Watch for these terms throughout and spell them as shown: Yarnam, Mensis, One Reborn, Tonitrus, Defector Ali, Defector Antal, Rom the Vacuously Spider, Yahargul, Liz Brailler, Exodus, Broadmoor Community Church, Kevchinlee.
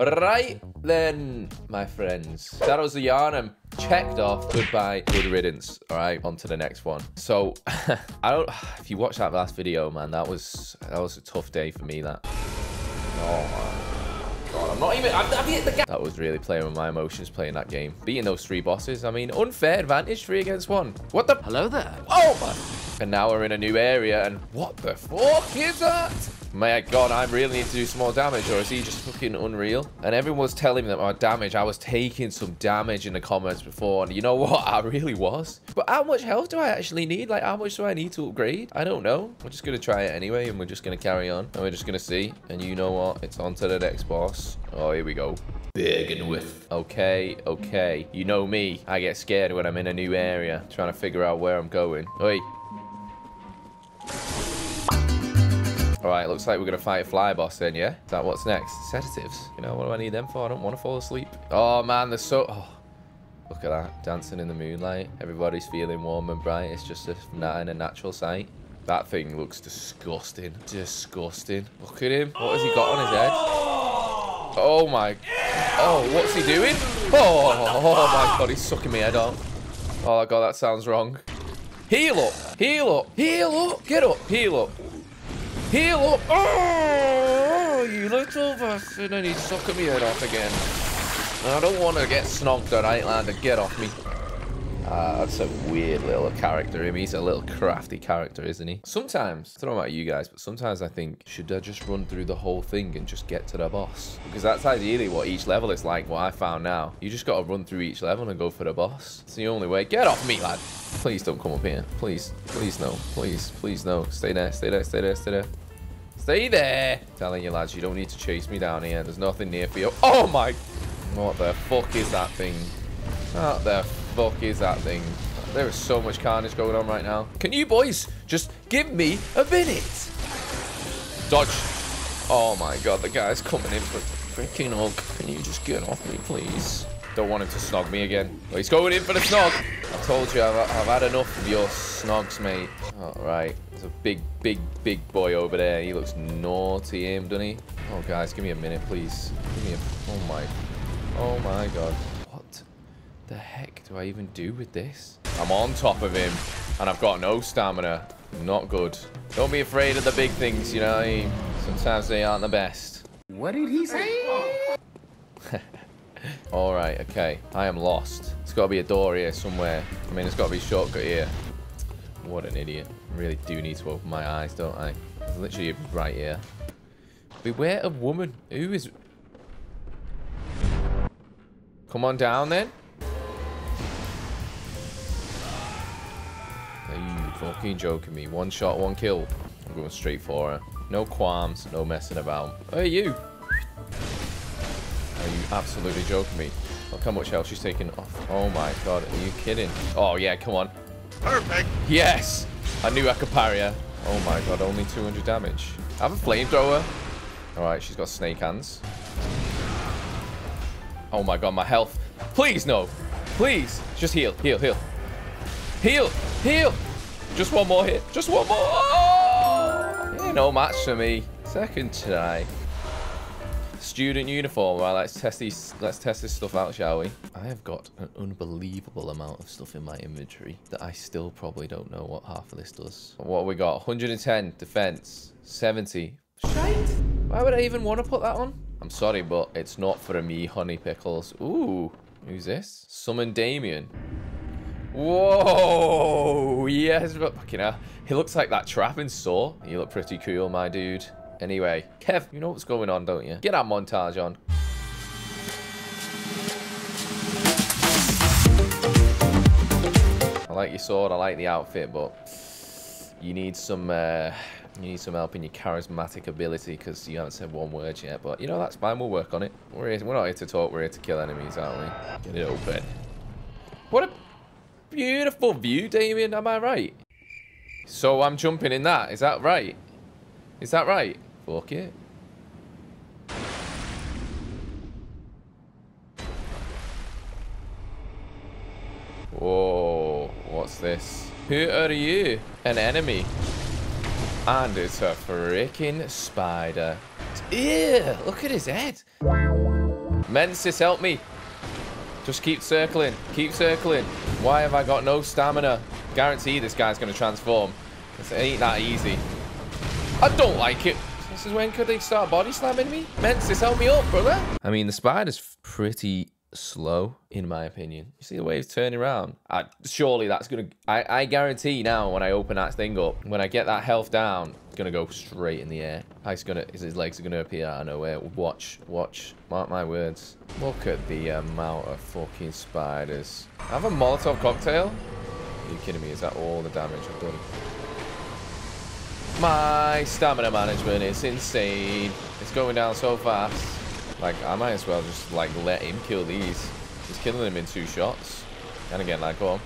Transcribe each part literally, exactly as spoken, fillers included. Right then, my friends. That was the Yarnam. Checked off. Goodbye. Good riddance. All right, on to the next one. So, I don't... If you watched that last video, man, that was... That was a tough day for me, that. Oh, man. God, I'm not even... I've, I've hit the gap. That was really playing with my emotions, playing that game. Beating those three bosses. I mean, unfair advantage, three against one. What the... Hello there. Oh, my... And now we're in a new area, and what the fuck is that? My God, I really need to do some more damage, or is he just fucking unreal? And everyone was telling me that my damage... I was taking some damage in the comments before, and you know what? I really was. But how much health do I actually need? Like, how much do I need to upgrade? I don't know. We're just going to try it anyway, and we're just going to carry on. And we're just going to see. And you know what? It's on to the next boss. Oh, here we go. Big and with. Okay, okay. You know me. I get scared when I'm in a new area, trying to figure out where I'm going. Oi. Alright, looks like we're going to fight a fly boss then, yeah? Is that what's next? Sedatives. You know, what do I need them for? I don't want to fall asleep. Oh, man, they're so... Oh. Look at that. Dancing in the moonlight. Everybody's feeling warm and bright. It's just a, not in a natural sight. That thing looks disgusting. Disgusting. Look at him. What has he got on his head? Oh my... Oh, what's he doing? Oh, oh my God, he's sucking me head off. Oh my God, that sounds wrong. Heal up! Heal up! Heal up! Get up! Heal up! Heal up! Oh, you little bastard, and he's sucking me head off again. I don't want to get snogged on Outlander. Get off me. Ah, that's a weird little character. Him. He's a little crafty character, isn't he? Sometimes, I don't know about you guys, but sometimes I think, should I just run through the whole thing and just get to the boss? Because that's ideally what each level is like, what I found now. You just got to run through each level and go for the boss. It's the only way. Get off me, lad. Please don't come up here. Please, please no. Please, please no. Stay there, stay there, stay there, stay there. Stay there. I'm telling you, lads, you don't need to chase me down here. There's nothing near for you. Oh, my. What the fuck is that thing? What the fuck? Fuck is that thing? There is so much carnage going on right now. Can you boys just give me a minute? Dodge. Oh my God, the guy's coming in for a freaking hug. Can you just get off me, please? Don't want him to snog me again. Oh, he's going in for the snog. I told you, I've, I've had enough of your snogs, mate. All right. There's a big, big, big boy over there. He looks naughty, him, doesn't he? Oh, guys, give me a minute, please. Give me a... Oh my... Oh my God. What the heck do I even do with this? I'm on top of him, and I've got no stamina. Not good. Don't be afraid of the big things, you know? Sometimes they aren't the best. What did he say? Oh. All right, okay. I am lost. There's got to be a door here somewhere. I mean, there's got to be a shortcut here. What an idiot. I really do need to open my eyes, don't I? It's literally right here. Beware of woman. Who is... Come on down, then. Fucking joking me. One shot, one kill. I'm going straight for her. No qualms, no messing about. Hey, you. Are you absolutely joking me? Look how much health she's taking off. Oh my God, are you kidding? Oh yeah, come on. Perfect. Yes. I knew I could parry her. Oh my God, only two hundred damage. I have a flamethrower. All right, she's got snake hands. Oh my God, my health. Please, no. Please. Just heal, heal, heal. Heal, heal. Just one more hit. Just one more. Oh! Yeah, no match for me. Second try. Student uniform. Right, let's test these. Let's test this stuff out, shall we? I have got an unbelievable amount of stuff in my inventory that I still probably don't know what half of this does. What have we got? one hundred ten defense, seventy. Shite. Why would I even want to put that on? I'm sorry, but it's not for me, honey pickles. Ooh, who's this? Summon Damien. Whoa, yes, but fucking hell. He looks like that trap in Saw. You look pretty cool, my dude. Anyway, Kev, you know what's going on, don't you? Get that montage on. I like your sword, I like the outfit, but you need some uh, you need some help in your charismatic ability because you haven't said one word yet, but you know, that's fine, we'll work on it. We're, here, we're not here to talk, we're here to kill enemies, aren't we? Get it open. What a... Beautiful view, Damien. Am I right? So I'm jumping in that. Is that right? Is that right? Fuck it. Whoa. What's this? Who are you? An enemy. And it's a freaking spider. Ew. Look at his head. Mensis, help me. Just keep circling. Keep circling. Why have I got no stamina? Guarantee this guy's going to transform. It ain't that easy. I don't like it. This is when could they start body slamming me? Mensis, help me up, brother. I mean, the spider's pretty slow, in my opinion. You see the way he's turning around? I, surely that's going to... I guarantee now when I open that thing up, when I get that health down, it's going to go straight in the air. It's gonna, his legs are going to appear out of nowhere. Watch, watch. Mark my words. Look at the amount of fucking spiders. Have a Molotov cocktail? Are you kidding me? Is that all the damage I've done? My stamina management is insane. It's going down so fast. Like, I might as well just, like, let him kill these. He's killing them in two shots. And again, like, go on.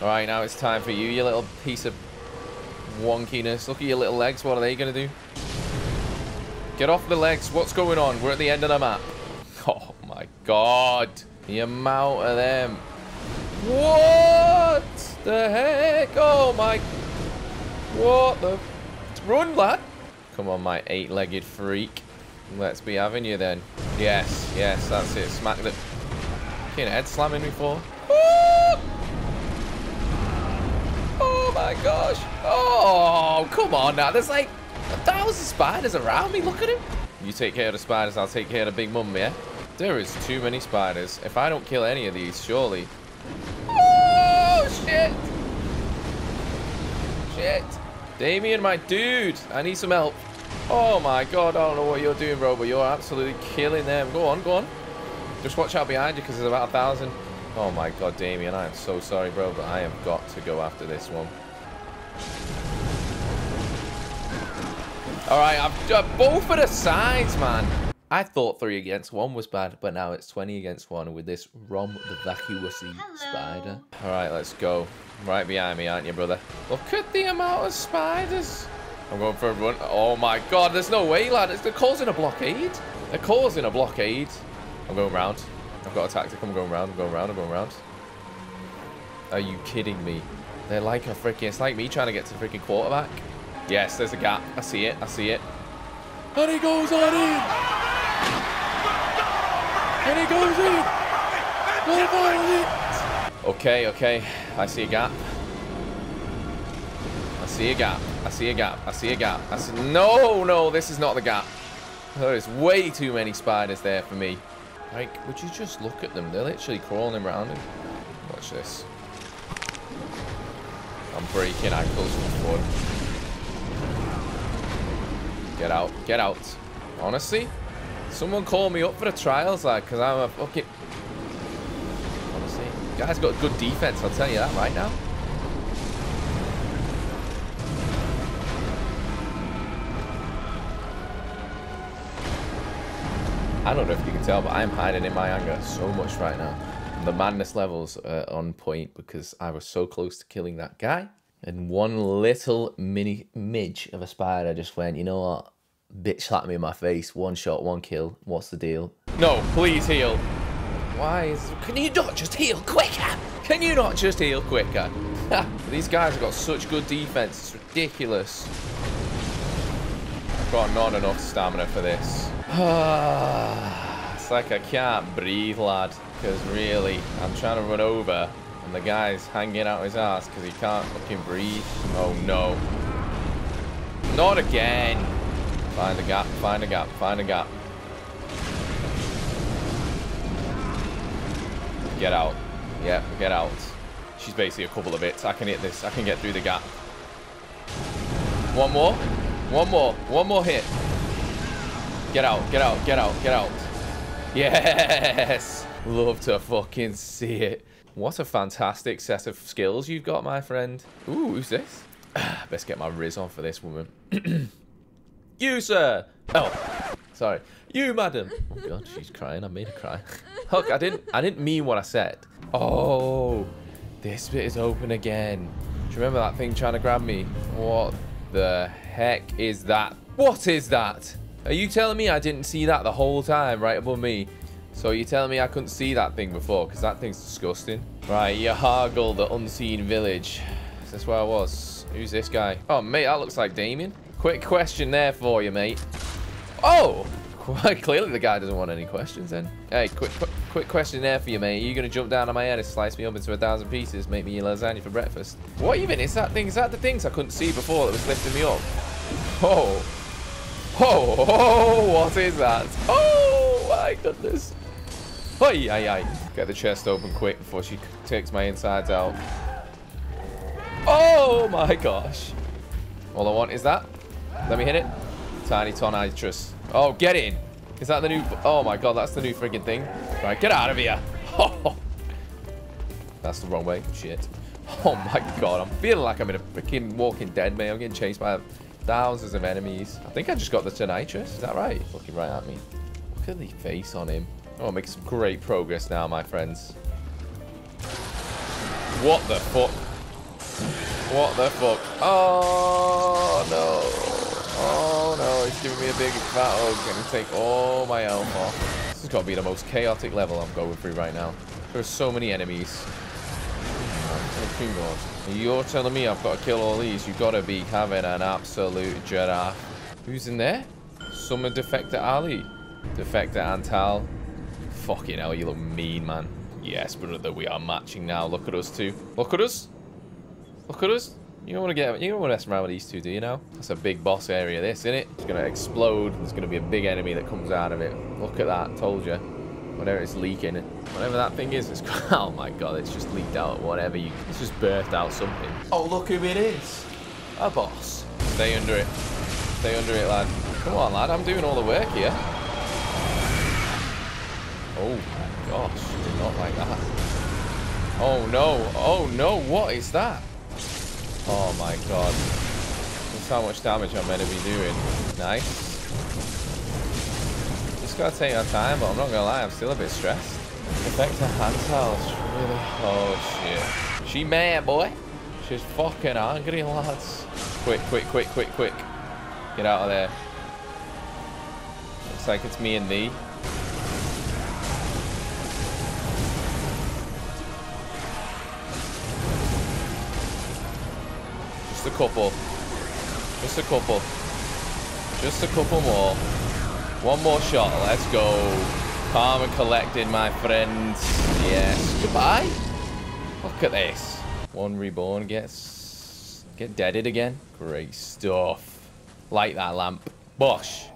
All right, now it's time for you, you little piece of wonkiness. Look at your little legs. What are they going to do? Get off the legs. What's going on? We're at the end of the map. Oh, my God. The amount of them. What the heck? Oh, my God. What the... Run, lad! Come on, my eight-legged freak. Let's be having you, then. Yes, yes, that's it. Smack the... Fucking head slamming me for. Oh! Oh, my gosh. Oh, come on, now. There's, like, a thousand spiders around me. Look at him. You take care of the spiders, I'll take care of the big mum, yeah? There is too many spiders. If I don't kill any of these, surely... Oh, shit! Shit! Damien, my dude, I need some help. Oh my God, I don't know what you're doing, bro, but you're absolutely killing them. Go on, go on. Just watch out behind you because there's about a thousand. Oh my God, Damien, I am so sorry, bro, but I have got to go after this one. All right, I've uh, both of the sides, man. I thought three against one was bad, but now it's twenty against one with this Rom the Vacuously Spider. All right, let's go. Right behind me, aren't you, brother? Look at the amount of spiders. I'm going for a run. Oh, my God. There's no way, lad. It's, they're causing a blockade. They're causing a blockade. I'm going round. I've got a tactic. I'm going round. I'm going round. I'm going round. Are you kidding me? They're like a freaking... It's like me trying to get to freaking quarterback. Yes, there's a gap. I see it. I see it. And he goes on in. And he goes in. What about it? Okay, okay. I see a gap. I see a gap. I see a gap. I see a gap. I see... No, no, this is not the gap. There is way too many spiders there for me. Like, would you just look at them? They're literally crawling around him. Watch this. I'm breaking ankles from wood. Get out. Get out. Honestly, someone call me up for the trials, like, because I'm a fucking... Guy's got good defense, I'll tell you that right now. I don't know if you can tell, but I'm hiding in my anger so much right now. The madness levels are on point because I was so close to killing that guy. And one little mini midge of a spider just went, you know what? Bitch slapped me in my face. One shot, one kill. What's the deal? No, please heal. Why is... Can you not just heal quicker? Can you not just heal quicker? These guys have got such good defense. It's ridiculous. I've got not enough stamina for this. It's like I can't breathe, lad. Because really, I'm trying to run over. And the guy's hanging out his ass because he can't fucking breathe. Oh, no. Not again. Find a gap, find a gap, find a gap. Get out. Yeah, get out. She's basically a couple of hits. I can hit this. I can get through the gap. One more. One more. One more hit. Get out. Get out. Get out. Get out. Yes! Love to fucking see it. What a fantastic set of skills you've got, my friend. Ooh, who's this? Best get my riz on for this woman. You, sir! Oh. Sorry. You, madam. Oh, God, she's crying. I made her cry. Look, I didn't I didn't mean what I said. Oh, this bit is open again. Do you remember that thing trying to grab me? What the heck is that? What is that? Are you telling me I didn't see that the whole time right above me? So you're telling me I couldn't see that thing before? Because that thing's disgusting. Right, Yahargul, the unseen village. Is this where I was? Who's this guy? Oh, mate, that looks like Damien. Quick question there for you, mate. Oh! Quite clearly the guy doesn't want any questions then. Hey, quick quick, quick question there for you, mate. Are you going to jump down on my head and slice me up into a thousand pieces, make me lasagna for breakfast? What even is that thing? Is that the things I couldn't see before that was lifting me up? Oh. Oh, oh, what is that? Oh, my goodness. Ay, ay, ay. Get the chest open quick before she takes my insides out. Oh, my gosh. All I want is that. Let me hit it. Tiny Tonitrus. Oh, get in. Is that the new... Oh, my God. That's the new freaking thing. Right, get out of here. Oh. That's the wrong way. Shit. Oh, my God. I'm feeling like I'm in a freaking Walking Dead, man. I'm getting chased by thousands of enemies. I think I just got the Tonitrus. Is that right? Looking right at me. Look at the face on him. Oh, I'm making some great progress now, my friends. What the fuck? What the fuck? Oh, no. Oh no, he's giving me a big fat hug and take all my health off. This has got to be the most chaotic level I'm going through right now. There are so many enemies. You're telling me I've got to kill all these? You've got to be having an absolute giraffe. Who's in there? Summon Defector Ali. Defector Antal. Fucking hell, you look mean, man. Yes, brother, we are matching now. Look at us two. Look at us. Look at us. You don't want to get, you don't want to mess around with these two, do you now? That's a big boss area, this, isn't it? It's going to explode. There's going to be a big enemy that comes out of it. Look at that. Told you. Whatever it's leaking. Whatever that thing is, it's... Oh, my God. It's just leaked out. Whatever you... It's just birthed out something. Oh, look who it is. A boss. Stay under it. Stay under it, lad. Come on, lad. I'm doing all the work here. Oh, my gosh. Did not like that. Oh, no. Oh, no. What is that? Oh my God. That's how much damage I'm meant to be doing. Nice. Just gotta take our time, but I'm not gonna lie, I'm still a bit stressed. Defector Antal, really. Oh shit. She mad, boy. She's fucking angry, lads. Quick, quick, quick, quick, quick. Get out of there. Looks like it's me and thee. Just a couple. Just a couple. Just a couple more. One more shot. Let's go. Calm and collected, my friends. Yes. Goodbye. Look at this. One Reborn gets... Get deaded again. Great stuff. Light that lamp. Bosh.